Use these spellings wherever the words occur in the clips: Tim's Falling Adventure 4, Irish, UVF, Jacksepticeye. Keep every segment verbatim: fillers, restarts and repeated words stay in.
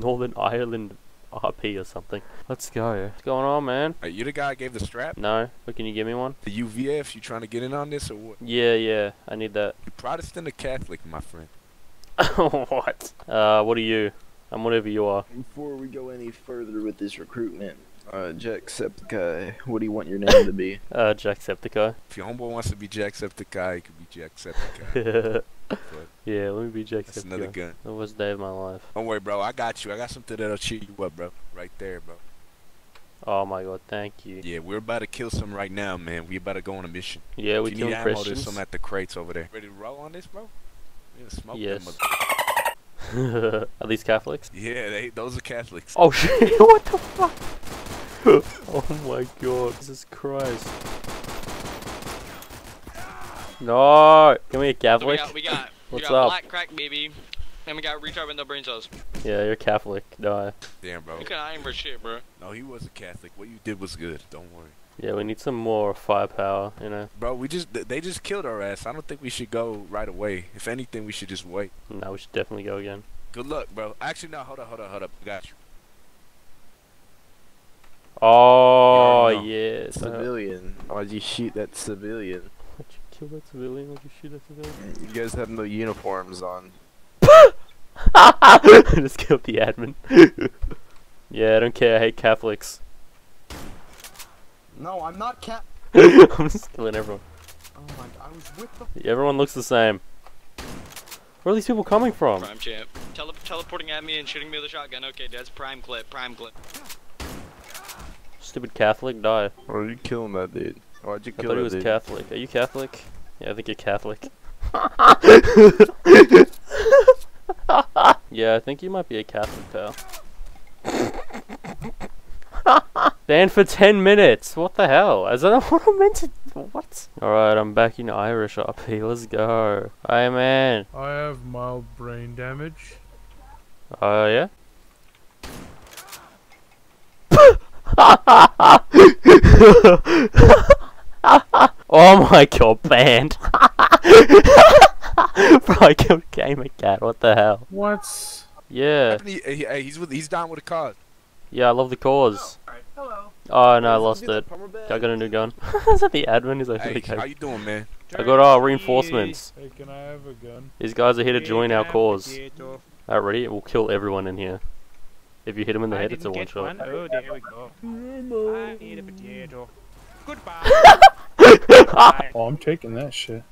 Northern Ireland R P or something. Let's go. What's going on, man? Are you the guy I gave the strap? No, but can you give me one? The U V F, you trying to get in on this or what? Yeah, yeah, I need that. You Protestant or Catholic, my friend? What? Uh, what are you? I'm whatever you are. Before we go any further with this recruitment, Uh, Jacksepticeye, what do you want your name to be? Uh, Jacksepticeye. If your homeboy wants to be Jacksepticeye, he could be Jacksepticeye. Yeah, let me be Jacksepticeye. That's another gun. That was the day of my life. Don't worry, bro. I got you. I got something that'll cheer you up, bro. Right there, bro. Oh my God, thank you. Yeah, we're about to kill some right now, man. We're about to go on a mission. Yeah, we killing Christians. There's some at the crates over there. Ready to roll on this, bro? We're gonna smoke yes. Them mother Are these Catholics? Yeah, they, those are Catholics. Oh shit! What the fuck? Oh my God, Jesus Christ. No! Give me a Catholic. So we got, we got, we What's got up? Black crack, baby. And we got retard with no brain cells. Yeah, you're Catholic. No. Damn, bro. You can't aim for shit, bro. No, he was a Catholic. What you did was good. Don't worry. Yeah, we need some more firepower, you know. Bro, we just, they just killed our ass. I don't think we should go right away. If anything, we should just wait. No, we should definitely go again. Good luck, bro. Actually, no, hold up, hold up, hold up. Got you. Oh, yeah, no. Yes. Civilian. Why'd you shoot that civilian? Why'd you kill that civilian? Why'd you shoot that civilian? You guys have no uniforms on. I just killed the admin. Yeah, I don't care. I hate Catholics. No, I'm not Cap. I'm just killing everyone. Oh my God, I was with the. Yeah, everyone looks the same. Where are these people coming from? Prime champ. Tele teleporting at me and shooting me with a shotgun. Okay, that's prime clip. Prime clip. Stupid Catholic, die. Why are you killing that dude? Why'd you kill that dude? I thought he was Catholic. Are you Catholic? Yeah, I think you're Catholic. Yeah, I think you might be a Catholic, pal. Stand for ten minutes. What the hell? Is that what I meant to do? What? Alright, I'm back in Irish R P. Let's go. Hey, man. I have mild brain damage. Oh, uh, yeah? Oh my God, banned. Bro, I killed Gamer Cat, what the hell? What? Yeah. He, he, he's, with, he's down with the cause. Yeah, I love the cause. Oh, right. Hello. Oh no, I lost it. I got a new gun. Is that the admin? He's like, hey, okay. How you doing, man? I got our reinforcements. Hey, can I have a gun? These guys are here to join our cause. Alright, ready? It will kill everyone in here. If you hit him in the I head, it's a one shot. One. Oh, there we go. I need a potato. Goodbye. Goodbye. Oh, I'm taking that shit.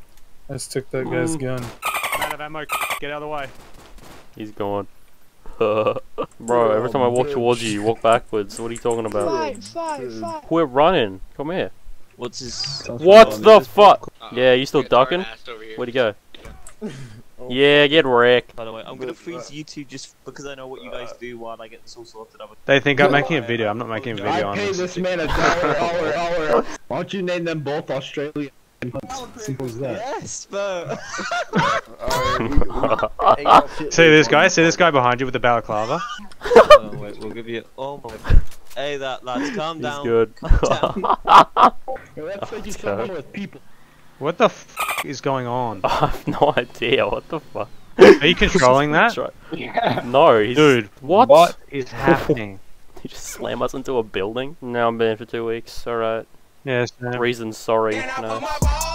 I just took that guy's gun. Out of ammo. Get out of the way. He's gone. Bro, every time I walk towards you, you walk backwards. What are you talking about? Slide, slide, slide. We're running. Come here. What's his? What the fuck? Uh, yeah, you still ducking? Where'd he go? Yeah. Yeah, get wrecked. By the way, I'm gonna freeze you two just because I know what you guys do while I get this all sorted up. They think I'm making a video. I'm not making a video. I pay this man a dollar, dollar, dollar. Why don't you name them both Australian? Simple as that. Yes, bro. See this guy? See this guy behind you with the balaclava? Oh, wait, we'll give you. Oh my. Hey, that lads, calm down. He's good. Calm down. That's like you come with people. What the f is going on? I have no idea. What the fuck? Are you controlling that? Yeah. No, he's. Dude, what? What is happening? He just slammed us into a building. Now I'm banned for two weeks. Alright. Yes. Yeah, reason sorry. No.